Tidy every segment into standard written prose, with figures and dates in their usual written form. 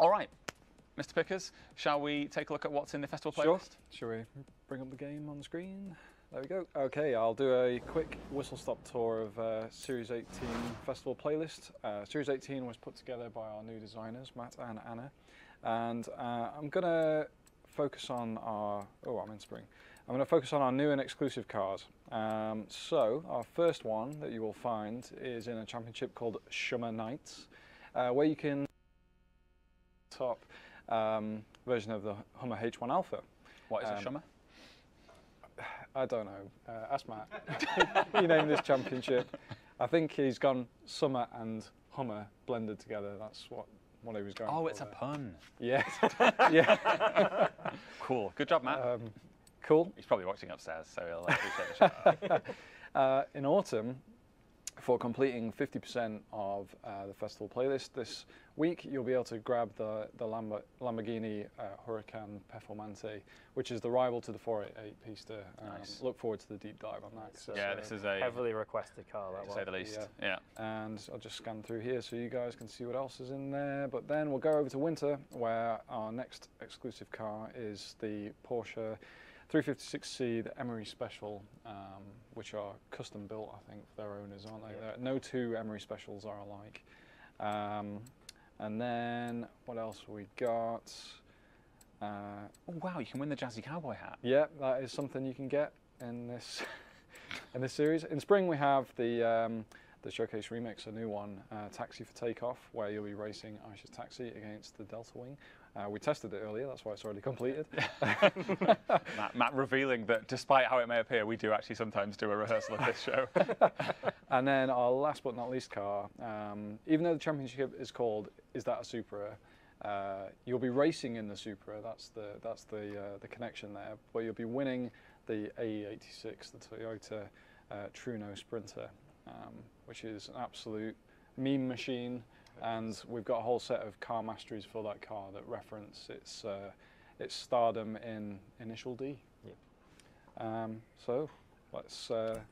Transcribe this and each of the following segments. All right, Mr. Pickers, shall we take a look at what's in the festival playlist? Sure. Shall we bring up the game on the screen? There we go. Okay, I'll do a quick whistle-stop tour of Series 18 festival playlist. Series 18 was put together by our new designers, Matt and Anna, and I'm going to focus on our... Oh, I'm in spring. I'm going to focus on our new and exclusive cars. So, our first one that you will find is in a championship called Shummer Nights, where you can top version of the Hummer H1 Alpha. What is a Shummer? I don't know. Ask Matt. He named this championship. I think he's gone summer and Hummer blended together. That's what he was going for. Oh, it's a pun. Yeah. Yeah. Cool. Good job, Matt. Cool. He's probably watching upstairs, so he'll appreciate the shout out. In autumn, for completing 50% of the festival playlist this week, you'll be able to grab the Lamborghini Huracan Performante, which is the rival to the 488 Pista. Nice. Look forward to the deep dive on that. So yeah, this is a heavily requested car, that one. To say the least. Yeah. Yeah. And I'll just scan through here so you guys can see what else is in there. But then we'll go over to winter, where our next exclusive car is the Porsche 356C, the Emery Special, which are custom built, I think, for their owners, aren't they? Yeah. No two Emery Specials are alike. And then what else we got? Oh wow, you can win the Jazzy Cowboy hat. Yeah, that is something you can get in this in this series. In spring we have the Showcase Remix, a new one, Taxi for Takeoff, where you'll be racing Aisha's Taxi against the Delta Wing. We tested it earlier, that's why it's already completed. Matt revealing that despite how it may appear, we do actually sometimes do a rehearsal of this show. And then our last but not least car, even though the championship is called Is That a Supra? You'll be racing in the Supra, that's the connection there, but you'll be winning the AE86, the Toyota Trueno Sprinter, which is an absolute meme machine. And we've got a whole set of car masteries for that car that reference its stardom in Initial D. Yep. So let's should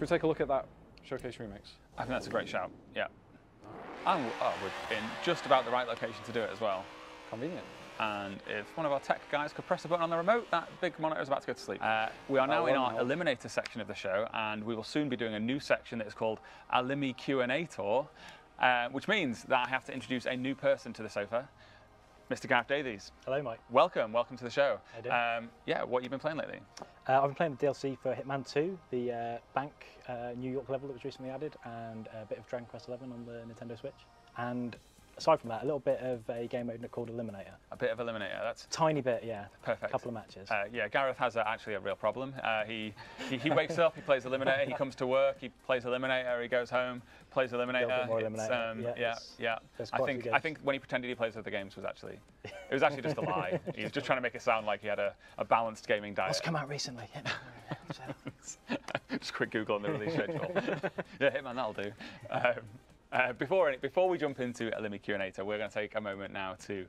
we take a look at that Showcase Remix? I think that's a great shout. Yeah. And we're in just about the right location to do it as well. Convenient. And if one of our tech guys could press a button on the remote, that big monitor is about to go to sleep. We are now in our Eliminator section of the show, and we will soon be doing a new section that is called Elimi Q&A Tour. Which means that I have to introduce a new person to the sofa, Mr. Gareth Davies. Hello, Mike. Welcome to the show. I do. Yeah, what have you been playing lately? I've been playing the DLC for Hitman 2, the bank New York level that was recently added, and a bit of Dragon Quest XI on the Nintendo Switch. And aside from that, a little bit of a game mode called Eliminator. A bit of Eliminator, that's... Tiny bit, yeah. Perfect. A couple of matches. Yeah, Gareth has actually a real problem. He wakes up, he plays Eliminator, he comes to work, he plays Eliminator, he goes home, plays Eliminator. Eliminator. I think when he pretended he plays other games it was actually just a lie. He was just trying to make it sound like he had a balanced gaming diet. What's come out recently? Just quick Google on the release schedule. Yeah, Hitman, that'll do. Before we jump into Elimi Q&A, we're going to take a moment now to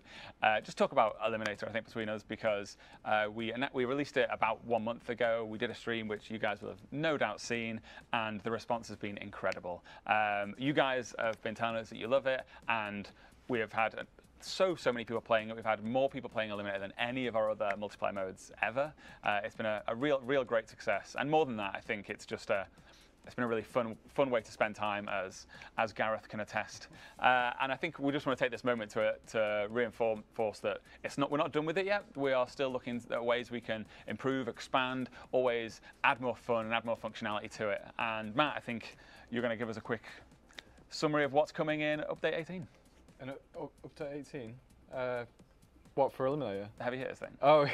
just talk about Eliminator, I think, between us, because we released it about 1 month ago. We did a stream, which you guys will have no doubt seen, and the response has been incredible. You guys have been telling us that you love it, and we have had so many people playing it. We've had more people playing Eliminator than any of our other multiplayer modes ever. It's been a real great success, and more than that, I think it's just it's been a really fun way to spend time, as Gareth can attest. And I think we just want to take this moment to reinforce that we're not done with it yet. We are still looking at ways we can improve, expand, always add more fun and add more functionality to it. And Matt, I think you're going to give us a quick summary of what's coming in Update 18. And Update 18? What, for Eliminator? The heavy hitters thing. Oh,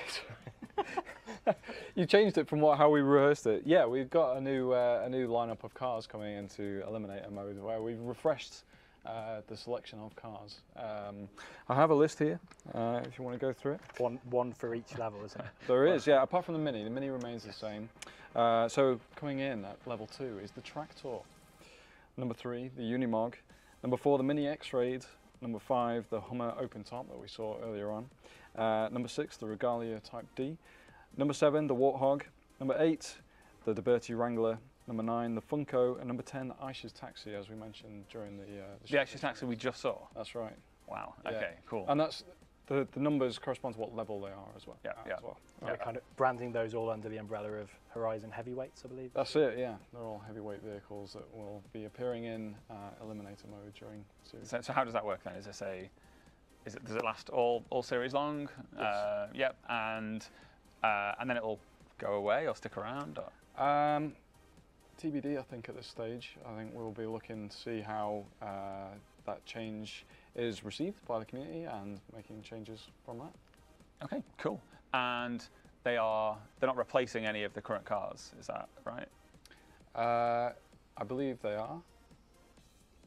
you changed it from how we rehearsed it. Yeah, we've got a new lineup of cars coming into Eliminator mode, where we've refreshed the selection of cars. I have a list here, if you want to go through it. One for each level, isn't it? There is, yeah, apart from the Mini. The Mini remains the same. So coming in at level 2 is the Tractor. Number 3, the Unimog. Number 4, the Mini X-Raid. Number 5, the Hummer Open Top that we saw earlier on. Number 6, the Regalia Type D. Number 7, the Warthog. Number 8, the DeBerti Wrangler. Number 9, the Funko. And number 10, Aisha's Taxi, as we mentioned during the Aisha's Taxi we just saw. That's right. Wow. Yeah. Okay. Cool. And that's the numbers correspond to what level they are as well. Yeah. Yeah. As well. Yeah. Right. Kind of branding those all under the umbrella of Horizon Heavyweights, I believe. That's it. Yeah. They're all heavyweight vehicles that will be appearing in Eliminator mode during series. So how does that work then? Is this a does it last all series long? Yes. Yep. And then it'll go away or stick around? Or? TBD, I think, at this stage. I think we'll be looking to see how that change is received by the community and making changes from that. Okay, cool. And they're not replacing any of the current cars, is that right? I believe they are.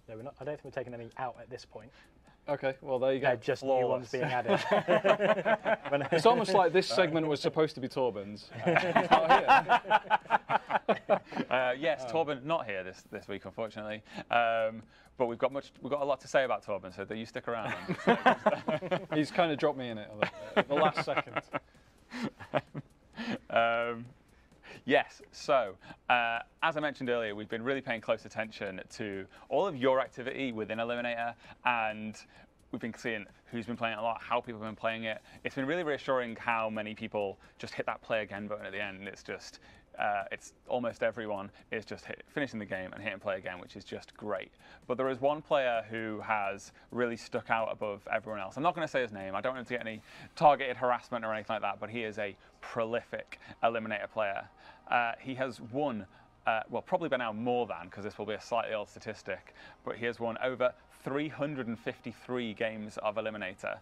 No, we're not. I don't think we're taking any out at this point. Okay, well there you go. Yeah, just Flawless. New ones being added. It's almost like this segment was supposed to be Torben's. It's not here. Yes, Torben not here this week, unfortunately. But we've got a lot to say about Torben, so you stick around. He's kind of dropped me in it a little bit at the last second. Yes, so as I mentioned earlier, we've been really paying close attention to all of your activity within Eliminator, and we've been seeing who's been playing it a lot, how people have been playing it. It's been really reassuring how many people just hit that play again button at the end. It's just, it's almost everyone is just finishing the game and hitting play again, which is just great. But there is one player who has really stuck out above everyone else. I'm not going to say his name. I don't want him to get any targeted harassment or anything like that, but he is a prolific Eliminator player. He has won, well, probably by now more than, because this will be a slightly old statistic, but he has won over 353 games of Eliminator.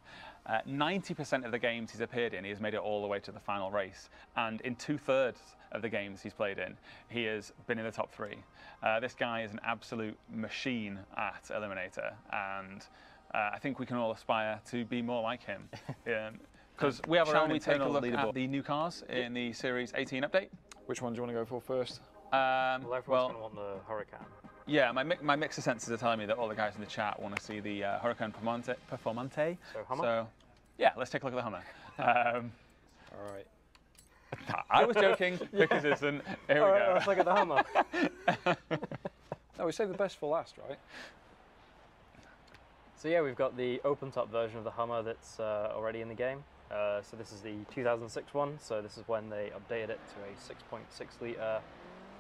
90% of the games he's appeared in, he has made it all the way to the final race. And in 2/3 of the games he's played in, he has been in the top three. This guy is an absolute machine at Eliminator. And I think we can all aspire to be more like him. Because we have our own internal look at the new cars in the Series 18 update. Which one do you want to go for first? Well, everyone's going to want the Huracan. Yeah, my mixer sensors are telling me that all the guys in the chat want to see the Huracan Performante. So Hummer? So, yeah, let's take a look at the Hummer. All right. I was joking because it's an... Here all we right, go. Let's look at the Hummer. No, we saved the best for last, right? So yeah, we've got the open top version of the Hummer that's already in the game. So this is the 2006 one. So this is when they updated it to a 6.6 litre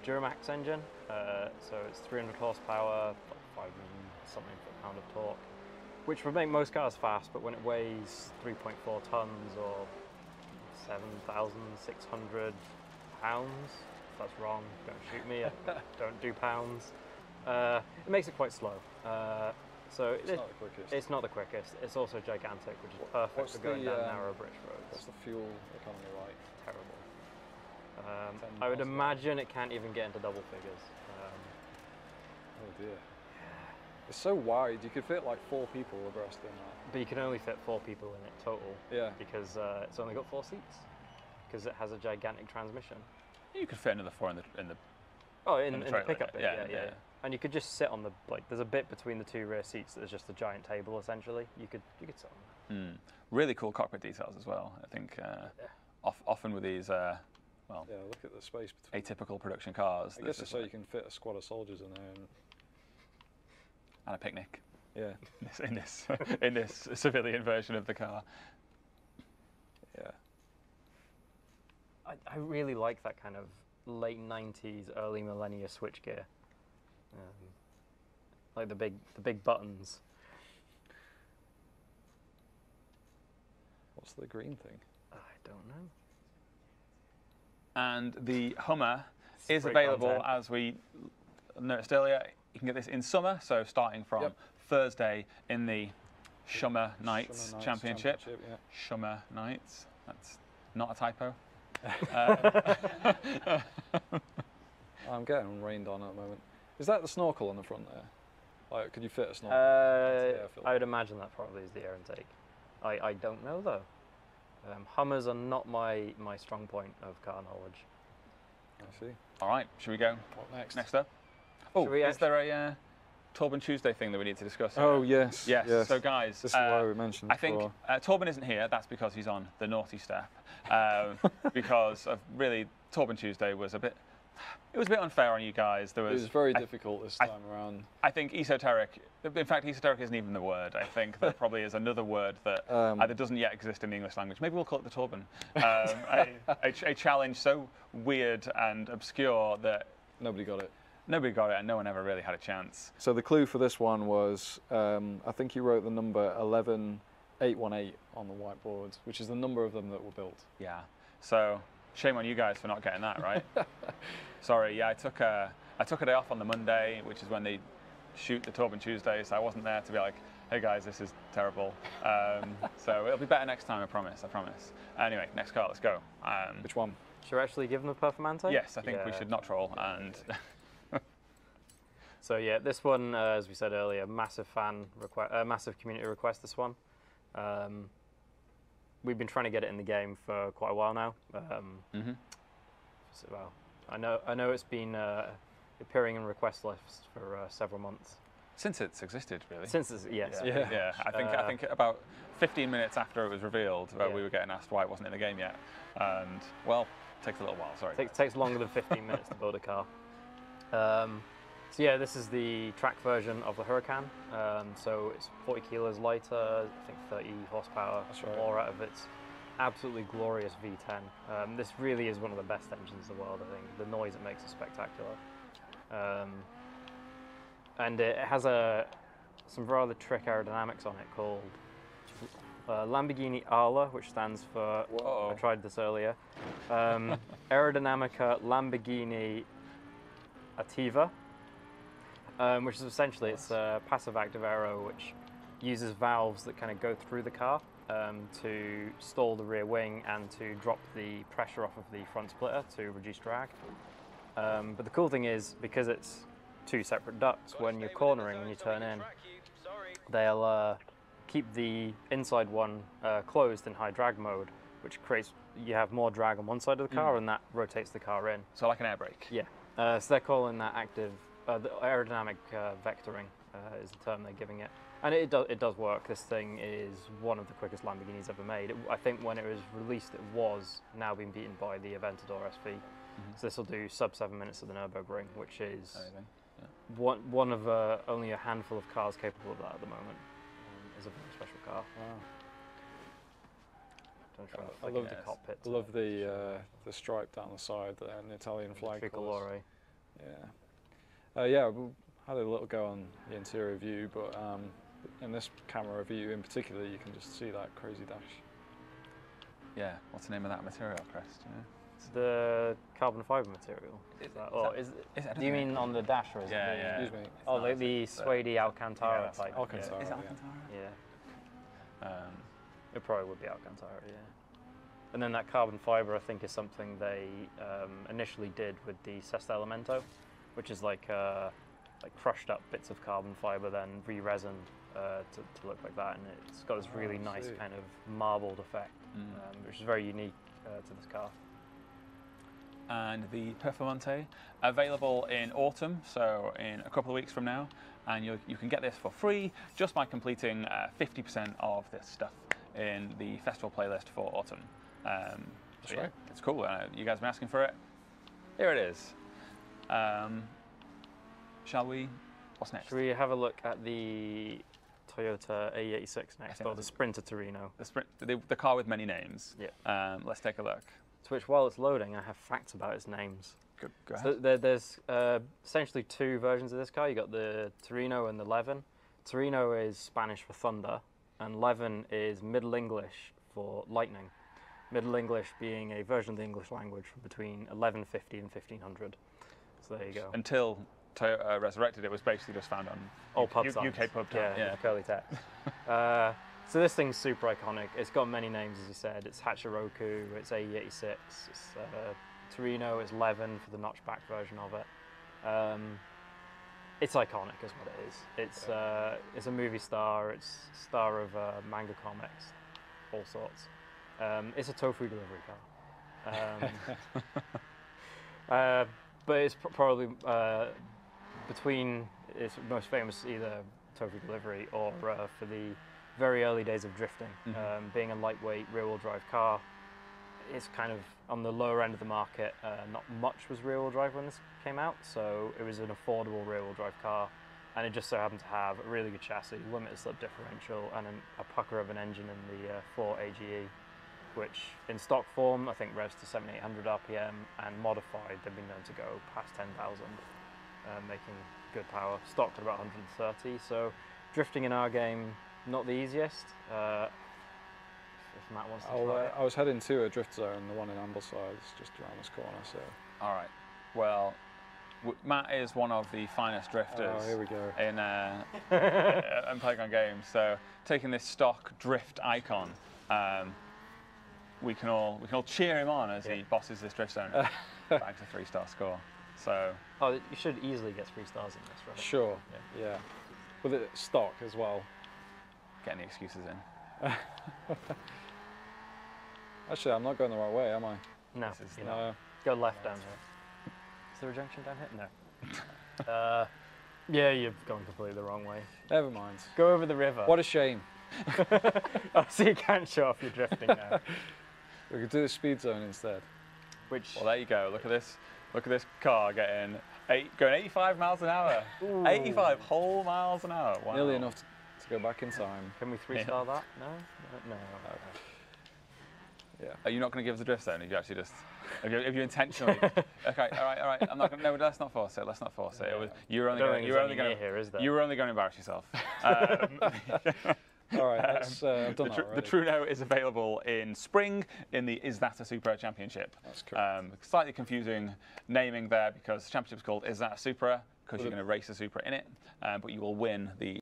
Duramax engine, so it's 300 horsepower, 500-something foot-pound of torque, which would make most cars fast, but when it weighs 3.4 tons or 7,600 pounds, if that's wrong, don't shoot me, I don't do pounds, it makes it quite slow. So it's not the quickest. It's also gigantic, which is perfect for going down narrow British roads. What's the fuel economy like? Terrible. I would imagine it can't even get into double figures. Oh dear. It's so wide, you could fit like 4 people abreast in that. But you can only fit 4 people in it total. Yeah. Because it's only got 4 seats. Because it has a gigantic transmission. You could fit another 4 in the pickup bit, yeah. And you could just sit on the, like, there's a bit between the 2 rear seats that is just a giant table, essentially. You could sit on that. Mm. Really cool cockpit details as well, I think. Often with these... Well, yeah, look at the space between atypical production cars. I guess it's so you can fit a squad of soldiers in there and a picnic. Yeah, in this civilian version of the car. Yeah, I really like that kind of late '90s, early millennia switchgear, like the big buttons. What's the green thing? I don't know. And the Hummer is available, as we noticed earlier. You can get this in summer, so starting from Thursday in the Shummer Nights Championship. Shummer Nights. That's not a typo. I'm getting rained on at the moment. Is that the snorkel on the front there? Like, could you fit a snorkel? I would imagine that probably is the air intake. I don't know, though. Hummers are not my strong point of car knowledge. I see. All right, should we go? What next? Next up. Oh, is there a Torben Tuesday thing that we need to discuss? Oh, yes. Yes. So, guys, this is why we mentioned it. I think Torben isn't here. That's because he's on the naughty step. Because of really, Torben Tuesday was a bit It was a bit unfair on you guys. There was, it was very difficult this time around. I think esoteric, in fact, esoteric isn't even the word. I think there probably is another word that either doesn't yet exist in the English language. Maybe we'll call it the Torben. A challenge so weird and obscure that... Nobody got it. Nobody got it, and no one ever really had a chance. So the clue for this one was, I think you wrote the number 11818 on the whiteboard, which is the number of them that were built. Yeah. So... Shame on you guys for not getting that, right? Sorry, yeah, I took a day off on the Monday, which is when they shoot the Torben Tuesday, so I wasn't there to be like, hey guys, this is terrible. So it'll be better next time, I promise, I promise. Anyway, next car, let's go. Which one? Should we actually give them the Performante? Yes, I think we should not troll. And so yeah, this one, as we said earlier, massive fan request, massive community request, this one. We've been trying to get it in the game for quite a while now. So, well, I know it's been appearing in request lists for several months. Since it's existed, really. Since it's, yes. Yeah. Yeah. Yeah. I think about 15 minutes after it was revealed, we were getting asked why it wasn't in the game yet. And, well, it takes a little while, sorry. It takes longer than 15 minutes to build a car. So yeah, this is the track version of the Huracan. So it's 40 kilos lighter, I think 30 horsepower, more out of its absolutely glorious V10. This really is one of the best engines in the world, I think. The noise it makes is spectacular. And it has some rather trick aerodynamics on it called Lamborghini Ala, which stands for, I tried this earlier, Aerodinamica Lamborghini Attiva. Which is essentially it's a passive-active aero, which uses valves that kind of go through the car to stall the rear wing and to drop the pressure off of the front splitter to reduce drag. But the cool thing is, because it's two separate ducts, when you're cornering and you turn in, they'll keep the inside one closed in high drag mode, which creates you have more drag on one side of the car, and that rotates the car in. So like an air brake. Yeah. So they're calling that active. The aerodynamic vectoring is the term they're giving it, and it does work. This thing is one of the quickest Lamborghinis ever made. I think when it was released, it was now being beaten by the Aventador SV. So this will do sub 7 minutes of the Nurburgring, which is one of only a handful of cars capable of that at the moment. It's a very special car. Wow. I love the cockpit. I love the stripe down the side, an Italian flag. Tricolore. Yeah. Yeah, we had a little go on the interior view, but in this camera view in particular, you can just see that crazy dash. Yeah, what's the name of that material, Chris? Yeah. The carbon fibre material. Do you mean on the dash or is it? Yeah, excuse me. Oh, like the suede Alcantara type. Alcantara. Is it Alcantara? Yeah. It probably would be Alcantara, yeah. And then that carbon fibre, I think, is something they initially did with the Sesta Elemento, which is like crushed up bits of carbon fiber, then re-resined to look like that, and it's got this really nice kind of marbled effect, which is very unique to this car. And the Performante, available in autumn, so in a couple of weeks from now, and you can get this for free just by completing 50% of this stuff in the festival playlist for autumn. That's right. Yeah, it's cool. You guys have been asking for it. Here it is. Shall we? What's next? Shall we have a look at the Toyota AE86 next, or the Sprinter Torino? The car with many names. Yeah. Let's take a look. To which, while it's loading, I have facts about its names. Go ahead. So there's essentially two versions of this car. You got the Torino and the Leven. Torino is Spanish for thunder, and Leven is Middle English for lightning. Middle English being a version of the English language from between 1150 and 1500. So there you go. Until Toyota resurrected, it was basically just found on UK pub time. Yeah, curly tat. So this thing's super iconic. It's got many names, as you said. It's Hachiroku, it's AE86, it's Torino, it's Leven for the notchback version of it. It's iconic, is what it is. It's a movie star. It's star of manga comics, all sorts. It's a tofu delivery car. But it's probably between its most famous either tofu delivery or for the very early days of drifting. Being a lightweight rear-wheel drive car, it's kind of on the lower end of the market. Not much was rear-wheel drive when this came out, so it was an affordable rear-wheel drive car, and it just so happened to have a really good chassis, limited slip differential, and a pucker of an engine in the 4AGE, which in stock form I think revs to 7,800 RPM, and modified they've been known to go past 10,000, making good power. Stocked at about 130, so drifting in our game, not the easiest. If Matt wants to try it. I was heading to a drift zone, the one in Ambleside, it's just around this corner. So all right, well, Matt is one of the finest drifters here we go. In Playground Games. So taking this stock drift icon, we can all cheer him on as he bosses this drift zone back to 3-star score. So you should easily get 3 stars in this, right? Sure. Yeah. With it stock as well. Getting the excuses in. Actually, I'm not going the right way, am I? No, you're not. Go left down here. Is there a junction down here? No. Yeah, you've gone completely the wrong way. Never mind. Go over the river. What a shame. So you can't show off your drifting now. We could do the speed zone instead. Which? Well, there you go. Look at this. Look at this car getting going 85 miles an hour. Ooh. 85 whole miles an hour. Wow. Nearly enough to go back in time. Can we 3-star that? No. Okay. Yeah. Are you not going to give us a drift zone? If you actually just, if you intentionally. Okay. All right. I'm not going. No, let's not force it. Yeah. You were only going to embarrass yourself. All right. That's, done the Trueno is available in spring in the Is That a Supra Championship. That's correct. Slightly confusing naming there because the championship's called Is That a Supra because you're going to race a Supra in it, but you will win the.